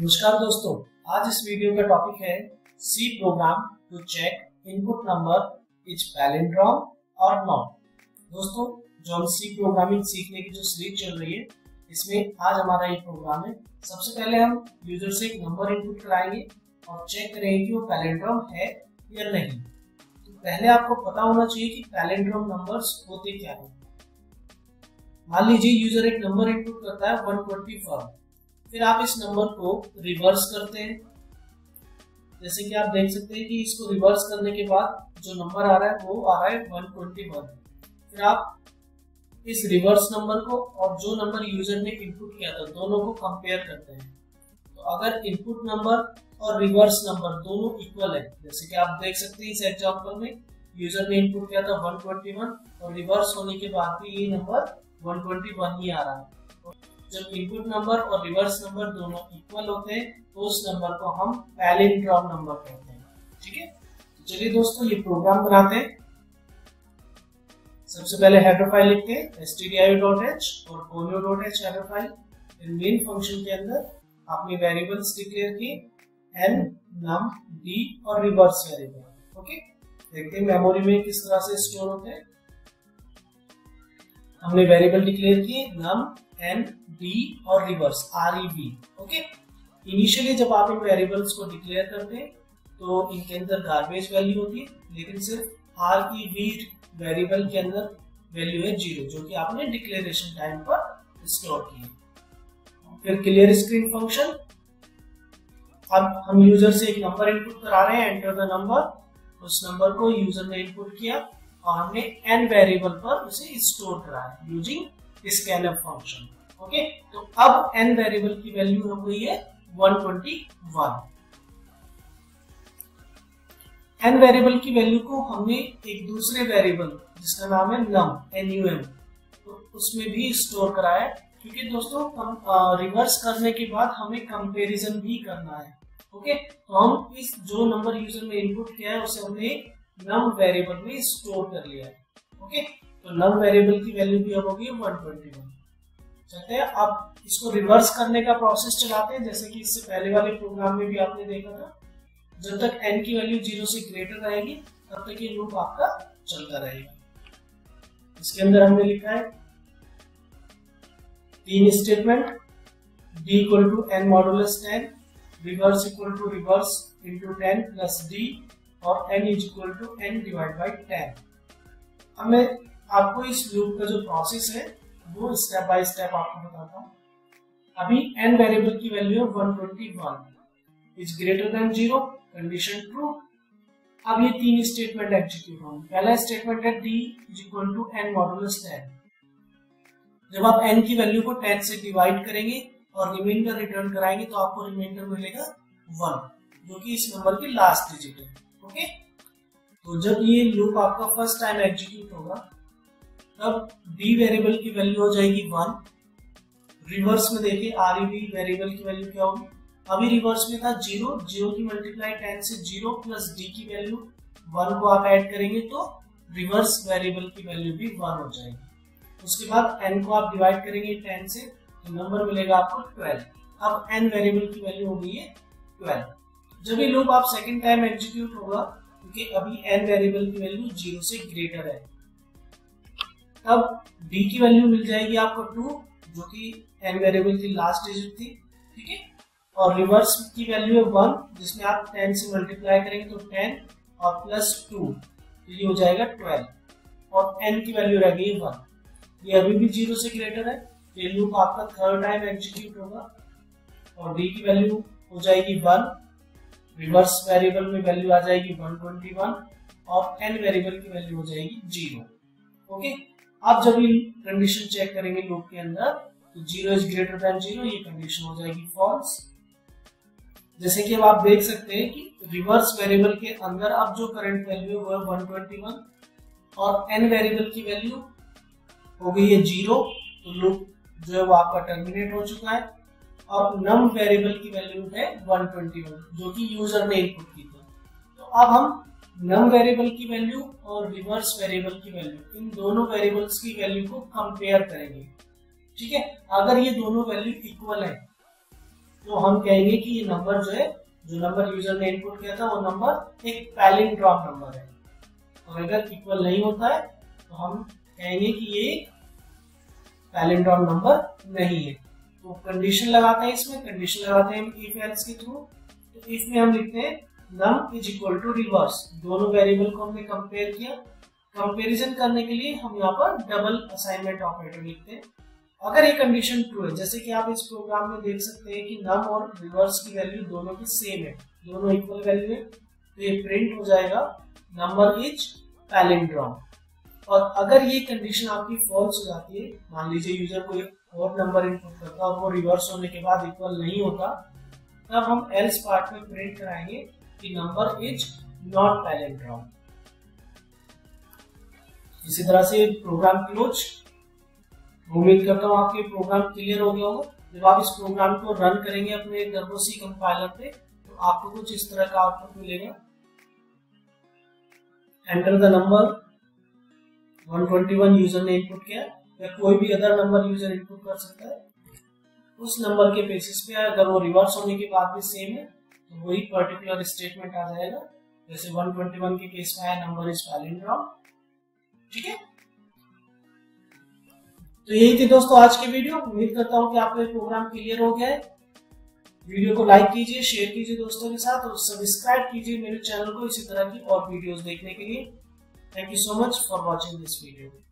नमस्कार दोस्तों, आज इस वीडियो का टॉपिक है C program to check input number is palindrome और नॉट। दोस्तों, जो हम सी प्रोग्रामिंग सीखने की जो सीरीज चल रही है, इसमें आज हमारा ये प्रोग्राम है। सबसे पहले हम यूजर से एक नंबर इनपुट कराएंगे और चेक करेंगे कि वो पैलिंड्रोम है या नहीं। तो पहले आपको पता होना चाहिए कि पैलिंड्रोम नंबर्स होते क्या है। मान लीजिए यूजर एक नंबर इनपुट करता है 124, फिर आप इस नंबर को रिवर्स करते हैं। जैसे कि आप देख सकते हैं कि इसको रिवर्स करने के बाद जो नंबर आ रहा है वो आ रहा है 121। फिर आप इस रिवर्स नंबर को और जो नंबर यूजर ने इनपुट किया था दोनों को कंपेयर करते हैं। तो अगर इनपुट नंबर और रिवर्स नंबर दोनों इक्वल है, जैसे कि आप देख सकते हैं इस एग्जाम्पल में यूजर ने इनपुट किया था 121 और रिवर्स होने के बाद भी ये नंबर 121 ही आ रहा है। जब इनपुट नंबर और रिवर्स नंबर दोनों इक्वल होते हैं तो उस नंबर को हम पैलिंड्रोम नंबर कहते हैं। ठीक है, तो चलिए दोस्तों ये प्रोग्राम बनाते हैं। सबसे पहले हेडर फाइल लिखते हैं stdio.h और polio.h हेडर फाइल। फिर मेन फंक्शन के अंदर आपने वेरिएबल्स डिक्लेयर किए n, num, d और रिवर्स वेरिएबल। ओके, देखते हैं मेमोरी में किस तरह से स्टोर होते हैं। हमने वेरिएबल डिक्लेयर किए num, n, d और रिवर्स rev। ओके, इनिशियली जब आप इन वेरिएबल्स को डिक्लेयर करते हैं तो इनके अंदर गार्बेज वैल्यू होती है, लेकिन सिर्फ rev वेरिएबल के अंदर वैल्यू है 0, जो कि आपने डिक्लेरेशन टाइम पर स्टोर किया। फिर क्लियर स्क्रीन फंक्शन, अब हम यूजर से एक नंबर इनपुट करा रहे हैं, एंटर द नंबर। उस नंबर को यूजर ने इनपुट किया और हमने n वेरिएबल पर उसे स्टोर कराया यूजिंग scanf फंक्शन। ओके, तो अब n वेरिएबल की वैल्यू हो गई है 121। n वेरिएबल की वैल्यू को हमने एक दूसरे वेरिएबल जिसका नाम है num, num, तो उसमें भी स्टोर कराया, क्योंकि दोस्तों हम रिवर्स करने के बाद हमें कंपैरिजन भी करना है। ओके, तो हम इस जो नंबर यूजर में इनपुट किया है उसे हमने num वेरिएबल में स्टोर कर लिया है। ओके, तो num वेरिएबल की वैल्यू भी अब होगी 121। चलते हैं, अब इसको रिवर्स करने का प्रोसेस चलाते हैं। जैसे कि इससे पहले वाले प्रोग्राम में भी आपने देखा था, जब तक n की वैल्यू 0 से ग्रेटर रहेगी तब तक ये लूप आपका चलता रहेगा। इसके अंदर हमने लिखा है 3 statement, d equal to n modulus 10, reverse equal to reverse into 10 plus d और n is equal to n divide by 10। हमें आपको इस लूप का जो प्रोसेस है वो स्टेप बाय स्टेप आपको बताता हूँ। अभी n वेरिएबल की value 121 is greater than 0, condition true. अब ये 3 स्टेटमेंट एग्जीक्यूट होंगे। पहला स्टेटमेंट है d is equal to n modulus 10। जब आप n की वैल्यू को 10 से डिवाइड करेंगे और रिमाइंडर रिटर्न कराएंगे तो आपको रिमाइंडर मिलेगा 1, जो कि इस नंबर की लास्ट डिजिट है। ओके, तो जब ये लूप आपका फर्स्ट टाइम एग्जीक्यूट होगा तब d वेरिएबल की वैल्यू हो जाएगी 1। रिवर्स में देखिए rev वेरिएबल की वैल्यू क्या होगी। अभी रिवर्स में था 0, 0 की मल्टीप्लाई 10 से 0 प्लस d की वैल्यू 1 को आप ऐड करेंगे तो रिवर्स वेरिएबल की वैल्यू भी 1 हो जाएगी। उसके बाद n को आप डिवाइड करेंगे 10 से तो नंबर मिलेगा आपको 12। अब n वेरिएबल की वैल्यू होगी ये 12। जब ये लूप आप सेकेंड टाइम एग्जीक्यूट होगा, क्योंकि अभी n वेरिएबल की वैल्यू 0 से ग्रेटर है, तब d की वैल्यू मिल जाएगी आपको 2, जो कि n वेरिएबल की लास्ट डिजिट थी। ठीक है, और रिवर्स की वैल्यू है 1, जिसमें आप 10 से मल्टीप्लाई करेंगे तो 10 और प्लस 2 तो ये हो जाएगा 12 और n की वैल्यू रह गई 1। ये अभी भी 0 से ग्रेटर है। ये लूप आपका थर्ड टाइम एग्जीक्यूट होगा और d की वैल्यू हो जाएगी 1, रिवर्स वेरिएबल में वैल्यू आ जाएगी 121 और n वेरिएबल की वैल्यू हो जाएगी 0। ओके, आप जब ये कंडीशन चेक करेंगे लूप के अंदर तो 0 इज ग्रेटर देन 0, ये कंडीशन हो जाएगी फॉल्स। जैसे कि अब आप देख सकते हैं कि रिवर्स वेरिएबल के अंदर अब जो करंट वैल्यू है वो है 121 और n वेरिएबल की वैल्यू हो गई है 0, तो लूप जो है वो आपका टर्मिनेट हो चुका है। और num वेरिएबल की वैल्यू है 121, जो कि यूजर ने इनपुट की थी। तो अब हम num वेरिएबल की वैल्यू और रिवर्स वेरिएबल की वैल्यू, इन दोनों वेरिएबल्स की वैल्यू को कंपेयर करेंगे। ठीक है, अगर ये दोनों वैल्यू इक्वल है तो हम कहेंगे कि ये नंबर जो है, जो नंबर यूजर ने इनपुट किया था वो नंबर एक पैलिंड्रोम नंबर है। और अगर इक्वल नहीं होता है तो हम कहेंगे कि ये पैलिंड्रोम नंबर नहीं है। तो कंडीशन लगाते हैं, इसमें कंडीशन लगाते हैं इफ एल्स के थ्रू। तो इफ में हम लिखते हैं num is equal to reverse, दोनों वेरिएबल को हमने कंपेयर किया। कंपैरिजन करने के लिए हम यहाँ पर डबल असाइनमेंट ऑपरेटर लिखते हैं। अगर ये कंडीशन ट्रू है, जैसे कि आप इस प्रोग्राम में देख सकते हैं कि num और रिवर्स की वैल्यू दोनों की सेम है, दोनों इक्वल वैल्यू है, तो ये प्रिंट हो जाएगा नंबर इज पैलिंड्रोम। और अगर ये कंडीशन आपकी फॉल्स हो जाती है, मान लीजिए यूजर को एक और नंबर इनपुट करता और वो रिवर्स होने के बाद इक्वल नहीं होता, तब हम एल्स पार्ट में प्रिंट कराएंगे कि नंबर इज नॉट पैलिंड्रोम। इसी तरह से प्रोग्राम क्लोज। उम्मीद करता हूँ आपके प्रोग्राम क्लियर हो गया होगा। जब आप इस प्रोग्राम को रन करेंगे अपने टर्बो सी कंपाइलर पे तो आपको कुछ इस तरह का आउटपुट मिलेगा। एंटर द नंबर 121 यूजर ने इनपुट किया, या कोई भी अदर नंबर यूजर इनपुट कर सकता है। उस नंबर के बेसिस पे अगर वो रिवर्स होने के बाद भी सेम है तो वही पर्टिकुलर स्टेटमेंट आ जाएगा। जैसे 121 के केस में आया नंबर इज पैलिंड्रोम। ठीक है, तो यही थी दोस्तों आज की वीडियो। उम्मीद करता हूँ कि आपको प्रोग्राम क्लियर हो गया है। वीडियो को लाइक कीजिए, शेयर कीजिए दोस्तों के साथ, और सब्सक्राइब कीजिए मेरे चैनल को इसी तरह की और वीडियोस देखने के लिए। Thank you so much for watching this video.